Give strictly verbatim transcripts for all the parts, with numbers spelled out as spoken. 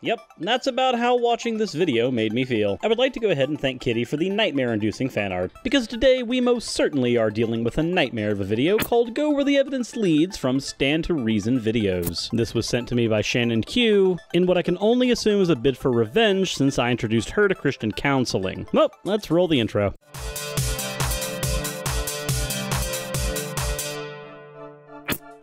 Yep, that's about how watching this video made me feel. I would like to go ahead and thank Kitty for the nightmare-inducing fan art, because today we most certainly are dealing with a nightmare of a video called Go Where the Evidence Leads from Stand to Reason videos. This was sent to me by Shannon Q in what I can only assume is a bid for revenge since I introduced her to Christian counseling. Well, let's roll the intro.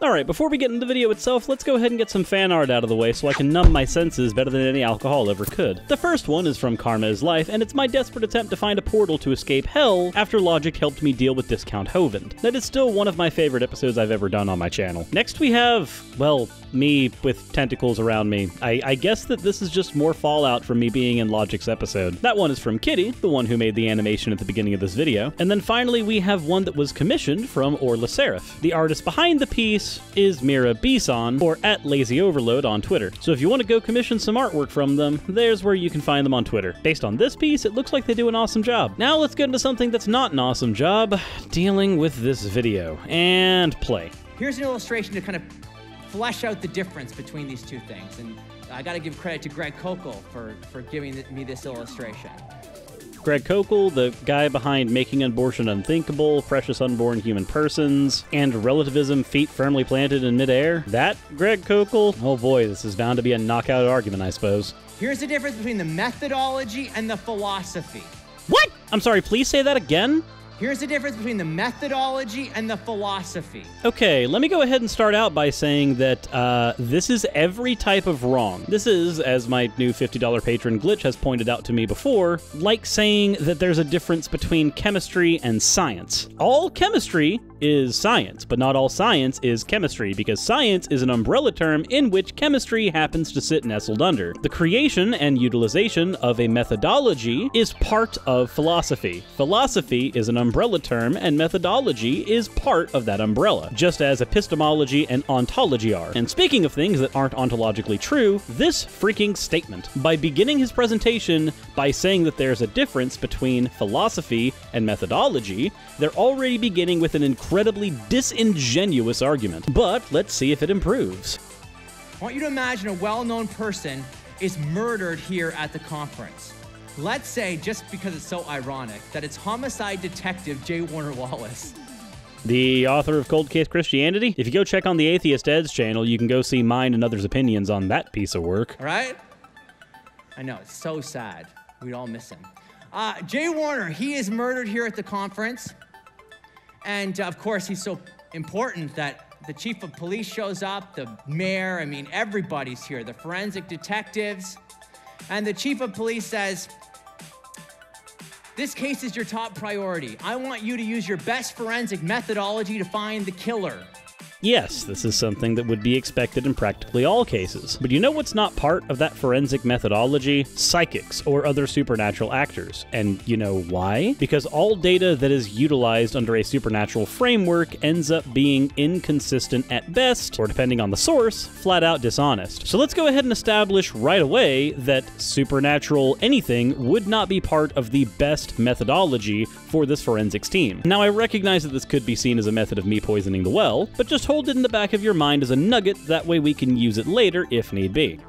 Alright, before we get into the video itself, let's go ahead and get some fan art out of the way so I can numb my senses better than any alcohol ever could. The first one is from Karma's Life, and it's my desperate attempt to find a portal to escape hell after Logic helped me deal with Discount Hovind. That is still one of my favorite episodes I've ever done on my channel. Next we have, well, me with tentacles around me. I, I guess that this is just more fallout from me being in Logic's episode. That one is from Kitty, the one who made the animation at the beginning of this video. And then finally we have one that was commissioned from Orla Serif. The artist behind the piece is Mira Bison, or at Lazy Overload on Twitter. So if you want to go commission some artwork from them, there's where you can find them on Twitter. Based on this piece, it looks like they do an awesome job. Now let's get into something that's not an awesome job, dealing with this video. And play. Here's an illustration to kind of flesh out the difference between these two things. And I got to give credit to Greg Koukl for, for giving me this illustration. Greg Koukl, the guy behind Making Abortion Unthinkable, Precious Unborn Human Persons, and Relativism Feet Firmly Planted in Mid-Air. That Greg Koukl? Oh boy, this is bound to be a knockout argument, I suppose. Here's the difference between the methodology and the philosophy. What? I'm sorry, please say that again? Here's the difference between the methodology and the philosophy. Okay, let me go ahead and start out by saying that uh, this is every type of wrong. This is, as my new fifty dollar patron Glitch has pointed out to me before, like saying that there's a difference between chemistry and science. All chemistry is science, but not all science is chemistry, because science is an umbrella term in which chemistry happens to sit nestled under. The creation and utilization of a methodology is part of philosophy. Philosophy is an umbrella term, and methodology is part of that umbrella, just as epistemology and ontology are. And speaking of things that aren't ontologically true, this freaking statement, by beginning his presentation by saying that there's a difference between philosophy and methodology, they're already beginning with an incredibly disingenuous argument. But let's see if it improves. I want you to imagine a well-known person is murdered here at the conference. Let's say, just because it's so ironic, that it's homicide detective J. Warner Wallace. The author of Cold Case Christianity? If you go check on the Atheist Ed's channel, you can go see mine and others' opinions on that piece of work. All right? I know, it's so sad. We'd all miss him. Uh, J. Warner, he is murdered here at the conference. And, of course, he's so important that the chief of police shows up, the mayor, I mean, everybody's here, the forensic detectives. And the chief of police says, this case is your top priority. I want you to use your best forensic methodology to find the killer. Yes, this is something that would be expected in practically all cases. But you know what's not part of that forensic methodology? Psychics or other supernatural actors. And you know why? Because all data that is utilized under a supernatural framework ends up being inconsistent at best, or depending on the source, flat out dishonest. So let's go ahead and establish right away that supernatural anything would not be part of the best methodology for this forensics team. Now, I recognize that this could be seen as a method of me poisoning the well, but just hold Hold it in the back of your mind as a nugget, that way we can use it later if need be.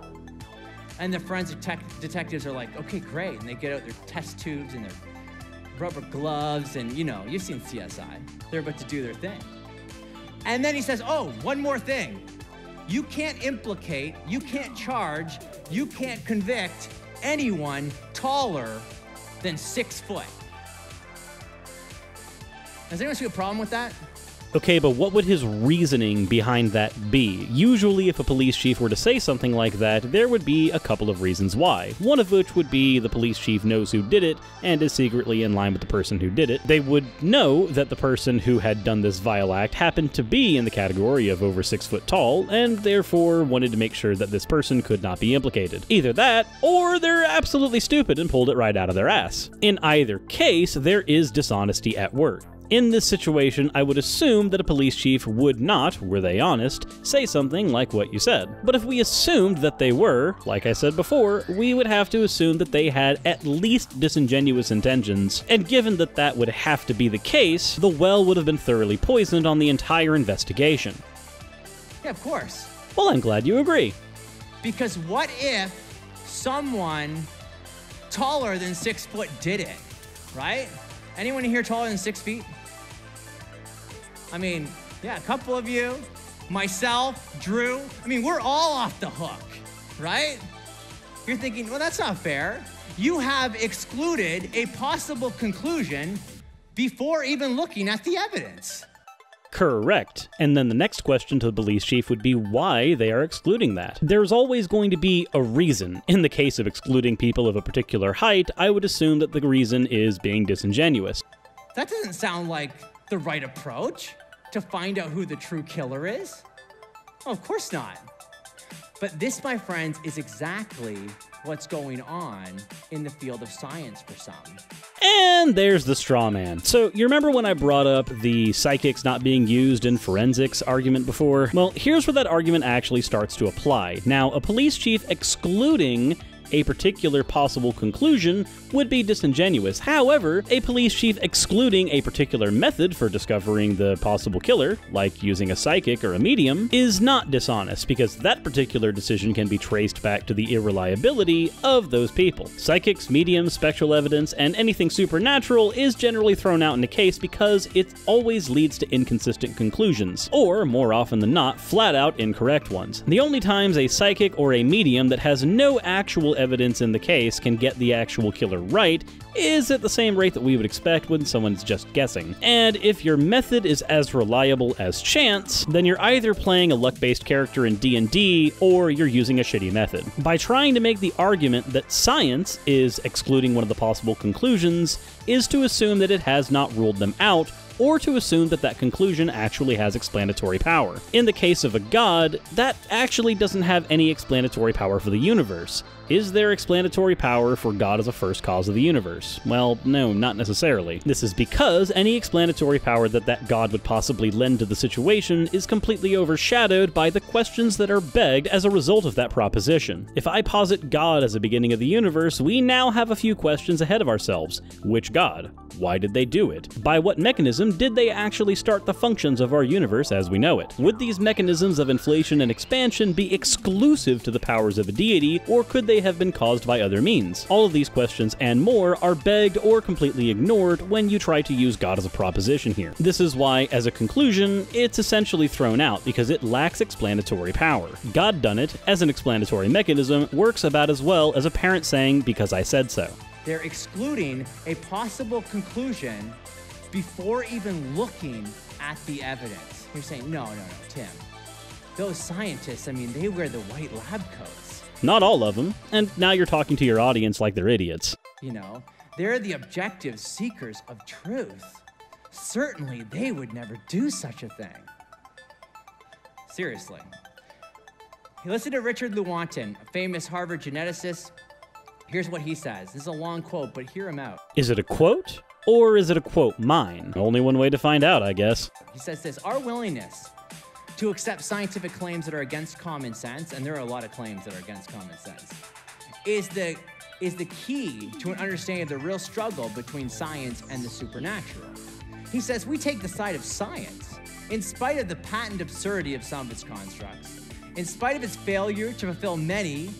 And the forensic detectives are like, okay, great, and they get out their test tubes and their rubber gloves, and you know, you've seen C S I. They're about to do their thing. And then he says, oh, one more thing. You can't implicate, you can't charge, you can't convict anyone taller than six foot. Does anyone see a problem with that? Okay, but what would his reasoning behind that be? Usually, if a police chief were to say something like that, there would be a couple of reasons why. One of which would be the police chief knows who did it and is secretly in line with the person who did it. They would know that the person who had done this vile act happened to be in the category of over six foot tall, and therefore wanted to make sure that this person could not be implicated. Either that, or they're absolutely stupid and pulled it right out of their ass. In either case, there is dishonesty at work. In this situation, I would assume that a police chief would not, were they honest, say something like what you said. But if we assumed that they were, like I said before, we would have to assume that they had at least disingenuous intentions, and given that that would have to be the case, the well would have been thoroughly poisoned on the entire investigation. Yeah, of course. Well, I'm glad you agree. Because what if someone taller than six foot did it, right? Anyone here taller than six feet? I mean, yeah, a couple of you, myself, Drew. I mean, we're all off the hook, right? You're thinking, well, that's not fair. You have excluded a possible conclusion before even looking at the evidence. Correct. And then the next question to the police chief would be why they are excluding that. There's always going to be a reason. In the case of excluding people of a particular height, I would assume that the reason is being disingenuous. That doesn't sound like the right approach to find out who the true killer is. Oh, of course not. But this, my friends, is exactly what's going on in the field of science for some. And there's the straw man. So you remember when I brought up the psychics not being used in forensics argument before? Well, here's where that argument actually starts to apply. Now, a police chief excluding a particular possible conclusion would be disingenuous. However, a police chief excluding a particular method for discovering the possible killer, like using a psychic or a medium, is not dishonest because that particular decision can be traced back to the irreliability of those people. Psychics, mediums, spectral evidence, and anything supernatural is generally thrown out in a case because it always leads to inconsistent conclusions, or more often than not, flat out incorrect ones. The only times a psychic or a medium that has no actual evidence in the case can get the actual killer right is at the same rate that we would expect when someone's just guessing. And if your method is as reliable as chance, then you're either playing a luck-based character in D and D or you're using a shitty method. By trying to make the argument that science is excluding one of the possible conclusions is to assume that it has not ruled them out, or to assume that that conclusion actually has explanatory power. In the case of a god, that actually doesn't have any explanatory power for the universe. Is there explanatory power for God as a first cause of the universe? Well, no, not necessarily. This is because any explanatory power that that God would possibly lend to the situation is completely overshadowed by the questions that are begged as a result of that proposition. If I posit God as a beginning of the universe, we now have a few questions ahead of ourselves. Which God? Why did they do it? By what mechanism did they actually start the functions of our universe as we know it? Would these mechanisms of inflation and expansion be exclusive to the powers of a deity, or could they have been caused by other means? All of these questions and more are begged or completely ignored when you try to use God as a proposition here. This is why, as a conclusion, it's essentially thrown out because it lacks explanatory power. God done it, as an explanatory mechanism, works about as well as a parent saying, because I said so. They're excluding a possible conclusion before even looking at the evidence. You're saying, no, no, no, Tim. Those scientists, I mean, they wear the white lab coats. Not all of them, and now you're talking to your audience like they're idiots. You know, they're the objective seekers of truth. Certainly they would never do such a thing. Seriously. You listen to Richard Lewontin, a famous Harvard geneticist. Here's what he says. This is a long quote, but hear him out. Is it a quote, or is it a quote mine? Only one way to find out, I guess. He says this, our willingness to accept scientific claims that are against common sense, and there are a lot of claims that are against common sense, is the, is the key to an understanding of the real struggle between science and the supernatural. He says, we take the side of science, in spite of the patent absurdity of some of its constructs, in spite of its failure to fulfill many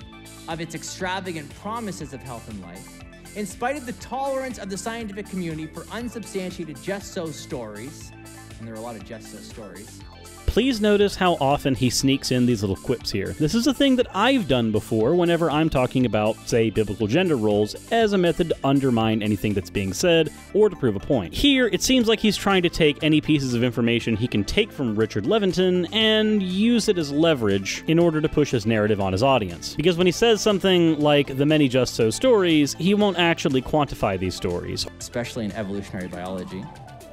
of its extravagant promises of health and life, in spite of the tolerance of the scientific community for unsubstantiated just-so stories, and there are a lot of just-so stories. Please notice how often he sneaks in these little quips here. This is a thing that I've done before whenever I'm talking about, say, biblical gender roles as a method to undermine anything that's being said or to prove a point. Here, it seems like he's trying to take any pieces of information he can take from Richard Lewontin and use it as leverage in order to push his narrative on his audience. Because when he says something like the many just so stories, he won't actually quantify these stories. Especially in evolutionary biology.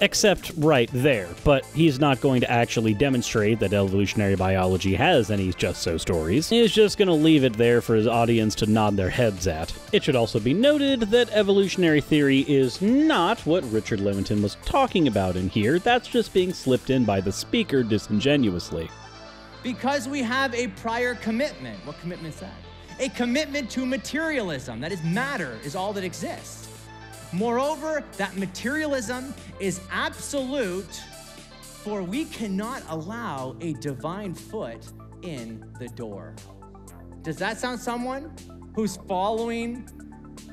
Except right there, but he's not going to actually demonstrate that evolutionary biology has any just-so stories. He's just going to leave it there for his audience to nod their heads at. It should also be noted that evolutionary theory is not what Richard Lewontin was talking about in here. That's just being slipped in by the speaker disingenuously. Because we have a prior commitment. What commitment is that? A commitment to materialism. That is, matter is all that exists. Moreover, that materialism is absolute, for we cannot allow a divine foot in the door. Does that sound someone? who's following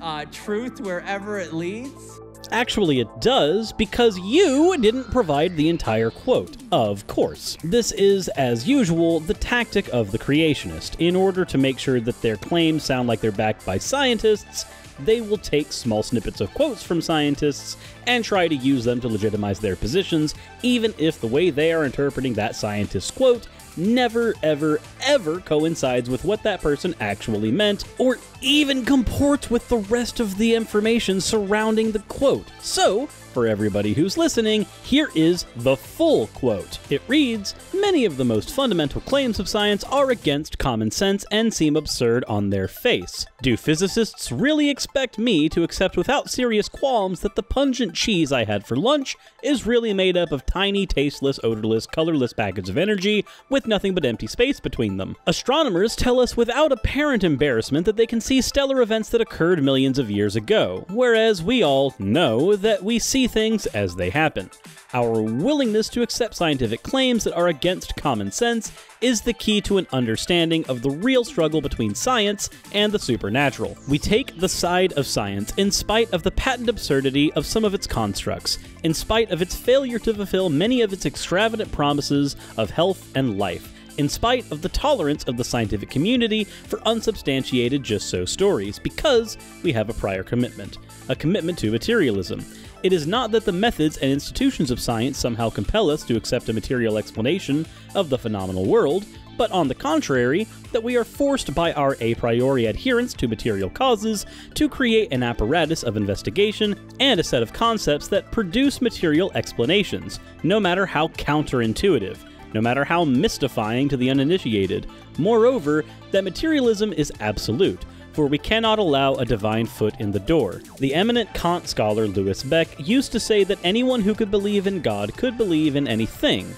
uh, truth wherever it leads? Actually, it does, because you didn't provide the entire quote. Of course. This is, as usual, the tactic of the creationist. In order to make sure that their claims sound like they're backed by scientists, they will take small snippets of quotes from scientists and try to use them to legitimize their positions, even if the way they are interpreting that scientist's quote never, ever, ever coincides with what that person actually meant, or even comports with the rest of the information surrounding the quote. So, for everybody who's listening, here is the full quote. It reads, "Many of the most fundamental claims of science are against common sense and seem absurd on their face. Do physicists really expect me to accept without serious qualms that the pungent cheese I had for lunch is really made up of tiny, tasteless, odorless, colorless packets of energy with nothing but empty space between them? Astronomers tell us without apparent embarrassment that they can see stellar events that occurred millions of years ago, whereas we all know that we see things as they happen. Our willingness to accept scientific claims that are against common sense is the key to an understanding of the real struggle between science and the supernatural. We take the side of science in spite of the patent absurdity of some of its constructs, in spite of its failure to fulfill many of its extravagant promises of health and life, in spite of the tolerance of the scientific community for unsubstantiated just-so stories, because we have a prior commitment, a commitment to materialism. It is not that the methods and institutions of science somehow compel us to accept a material explanation of the phenomenal world, but on the contrary, that we are forced by our a priori adherence to material causes to create an apparatus of investigation and a set of concepts that produce material explanations, no matter how counterintuitive, no matter how mystifying to the uninitiated. Moreover, that materialism is absolute, for we cannot allow a divine foot in the door. The eminent Kant scholar Louis Beck used to say that anyone who could believe in God could believe in anything.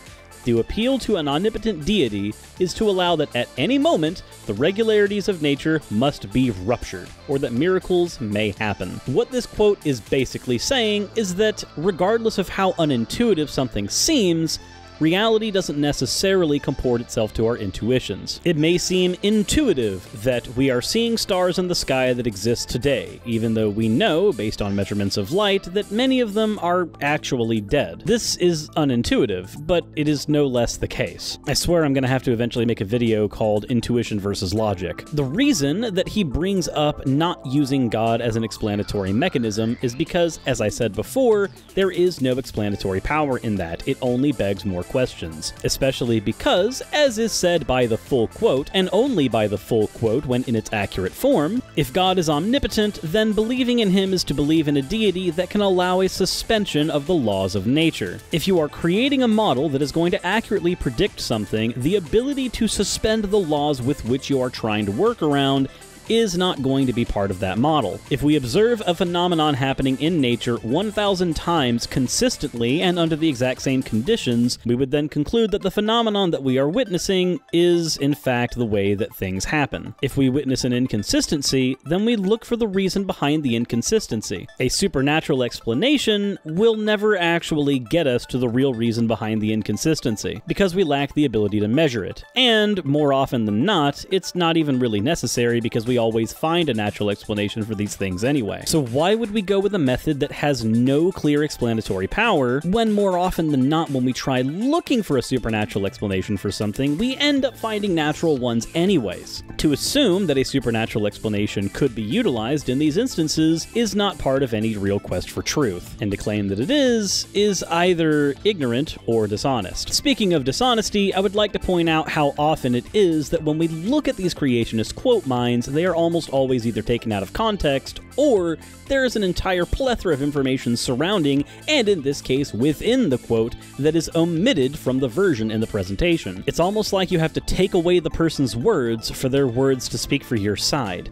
The appeal to an omnipotent deity is to allow that at any moment, the regularities of nature must be ruptured, or that miracles may happen." What this quote is basically saying is that, regardless of how unintuitive something seems, reality doesn't necessarily comport itself to our intuitions. It may seem intuitive that we are seeing stars in the sky that exist today, even though we know, based on measurements of light, that many of them are actually dead. This is unintuitive, but it is no less the case. I swear I'm gonna have to eventually make a video called Intuition versus Logic. The reason that he brings up not using God as an explanatory mechanism is because, as I said before, there is no explanatory power in that. It only begs more questions, especially because, as is said by the full quote, and only by the full quote when in its accurate form, if God is omnipotent, then believing in him is to believe in a deity that can allow a suspension of the laws of nature. If you are creating a model that is going to accurately predict something, the ability to suspend the laws with which you are trying to work around is not going to be part of that model. If we observe a phenomenon happening in nature one thousand times consistently and under the exact same conditions, we would then conclude that the phenomenon that we are witnessing is, in fact, the way that things happen. If we witness an inconsistency, then we look for the reason behind the inconsistency. A supernatural explanation will never actually get us to the real reason behind the inconsistency, because we lack the ability to measure it. And, more often than not, it's not even really necessary, because we We always find a natural explanation for these things anyway. So why would we go with a method that has no clear explanatory power, when more often than not when we try looking for a supernatural explanation for something, we end up finding natural ones anyways? To assume that a supernatural explanation could be utilized in these instances is not part of any real quest for truth, and to claim that it is, is either ignorant or dishonest. Speaking of dishonesty, I would like to point out how often it is that when we look at these creationist quote mines, they are almost always either taken out of context, or there is an entire plethora of information surrounding, and in this case within the quote, that is omitted from the version in the presentation. It's almost like you have to take away the person's words for their words to speak for your side.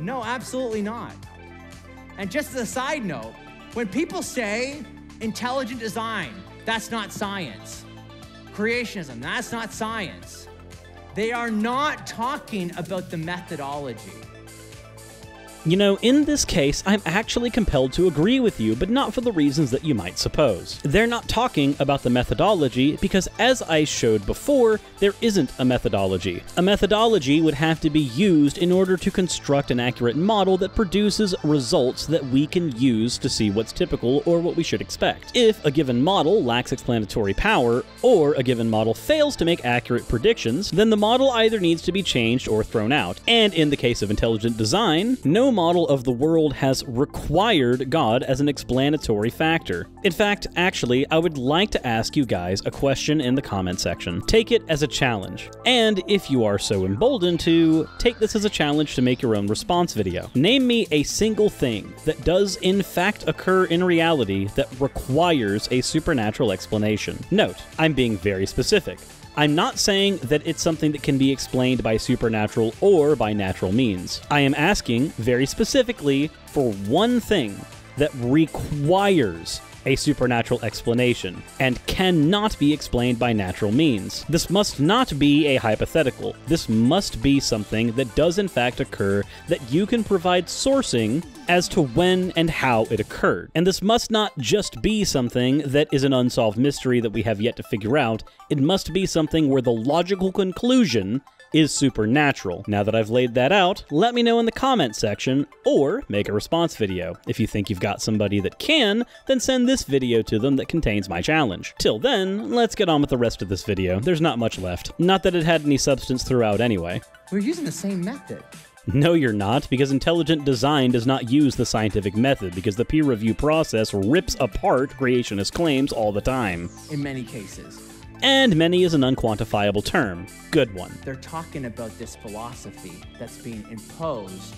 No, absolutely not. And just as a side note, when people say intelligent design, that's not science. Creationism, that's not science. They are not talking about the methodology. You know, in this case, I'm actually compelled to agree with you, but not for the reasons that you might suppose. They're not talking about the methodology because, as I showed before, there isn't a methodology. A methodology would have to be used in order to construct an accurate model that produces results that we can use to see what's typical or what we should expect. If a given model lacks explanatory power, or a given model fails to make accurate predictions, then the model either needs to be changed or thrown out. And in the case of intelligent design, no model of the world has required God as an explanatory factor. In fact, actually, I would like to ask you guys a question in the comment section. Take it as a challenge. And if you are so emboldened to, take this as a challenge to make your own response video. Name me a single thing that does in fact occur in reality that requires a supernatural explanation. Note, I'm being very specific. I'm not saying that it's something that can be explained by supernatural or by natural means. I am asking very specifically for one thing that requires a supernatural explanation and cannot be explained by natural means. This must not be a hypothetical. This must be something that does in fact occur that you can provide sourcing as to when and how it occurred. And this must not just be something that is an unsolved mystery that we have yet to figure out. It must be something where the logical conclusion is supernatural. Now that I've laid that out, let me know in the comment section or make a response video. If you think you've got somebody that can, then send this video to them that contains my challenge. Till then, let's get on with the rest of this video. There's not much left. Not that it had any substance throughout anyway. We're using the same method. No, you're not, because intelligent design does not use the scientific method, because the peer review process rips apart creationist claims all the time. In many cases. And many is an unquantifiable term. Good one. They're talking about this philosophy that's being imposed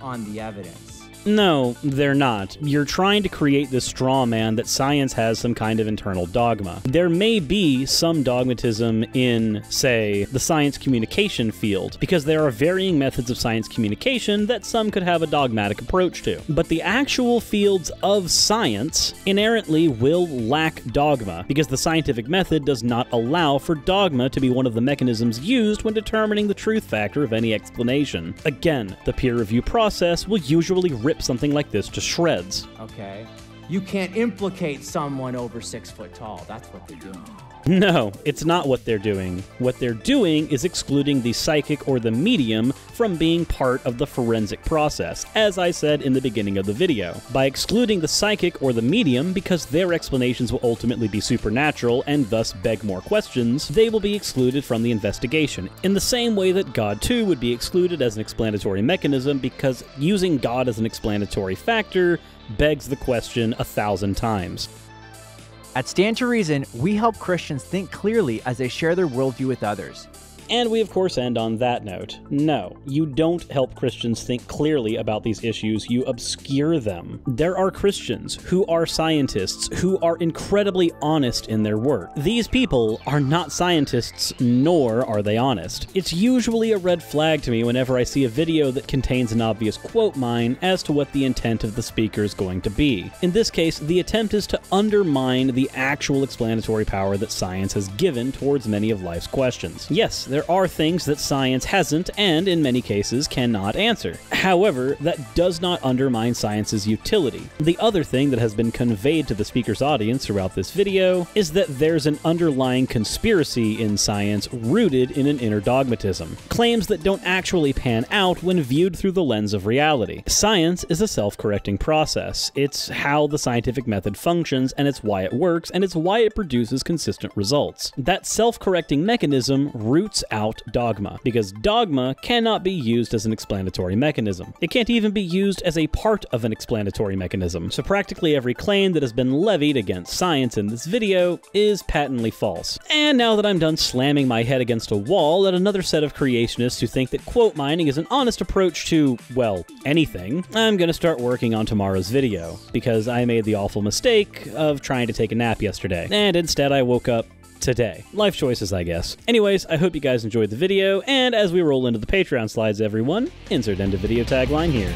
on the evidence. No, they're not. You're trying to create this straw man that science has some kind of internal dogma. There may be some dogmatism in, say, the science communication field, because there are varying methods of science communication that some could have a dogmatic approach to. But the actual fields of science inherently will lack dogma, because the scientific method does not allow for dogma to be one of the mechanisms used when determining the truth factor of any explanation. Again, the peer review process will usually rip something like this to shreds. Okay. You can't implicate someone over six foot tall. That's what they're doing. No, it's not what they're doing. What they're doing is excluding the psychic or the medium from being part of the forensic process, as I said in the beginning of the video. By excluding the psychic or the medium, because their explanations will ultimately be supernatural and thus beg more questions, they will be excluded from the investigation, in the same way that God too would be excluded as an explanatory mechanism, because using God as an explanatory factor begs the question a thousand times. At Stand to Reason, we help Christians think clearly as they share their worldview with others. And we of course end on that note. No, you don't help Christians think clearly about these issues, you obscure them. There are Christians who are scientists who are incredibly honest in their work. These people are not scientists, nor are they honest. It's usually a red flag to me whenever I see a video that contains an obvious quote mine as to what the intent of the speaker is going to be. In this case, the attempt is to undermine the actual explanatory power that science has given towards many of life's questions. Yes, there are things that science hasn't and, in many cases, cannot answer. However, that does not undermine science's utility. The other thing that has been conveyed to the speaker's audience throughout this video is that there's an underlying conspiracy in science rooted in an inner dogmatism. Claims that don't actually pan out when viewed through the lens of reality. Science is a self-correcting process. It's how the scientific method functions, and it's why it works, and it's why it produces consistent results. That self-correcting mechanism roots out dogma, because dogma cannot be used as an explanatory mechanism. It can't even be used as a part of an explanatory mechanism. So practically every claim that has been levied against science in this video is patently false. And now that I'm done slamming my head against a wall at another set of creationists who think that quote mining is an honest approach to, well, anything, I'm gonna start working on tomorrow's video, because I made the awful mistake of trying to take a nap yesterday. And instead I woke up today. Life choices, I guess. Anyways, I hope you guys enjoyed the video, and as we roll into the Patreon slides, everyone, insert end of video tagline here.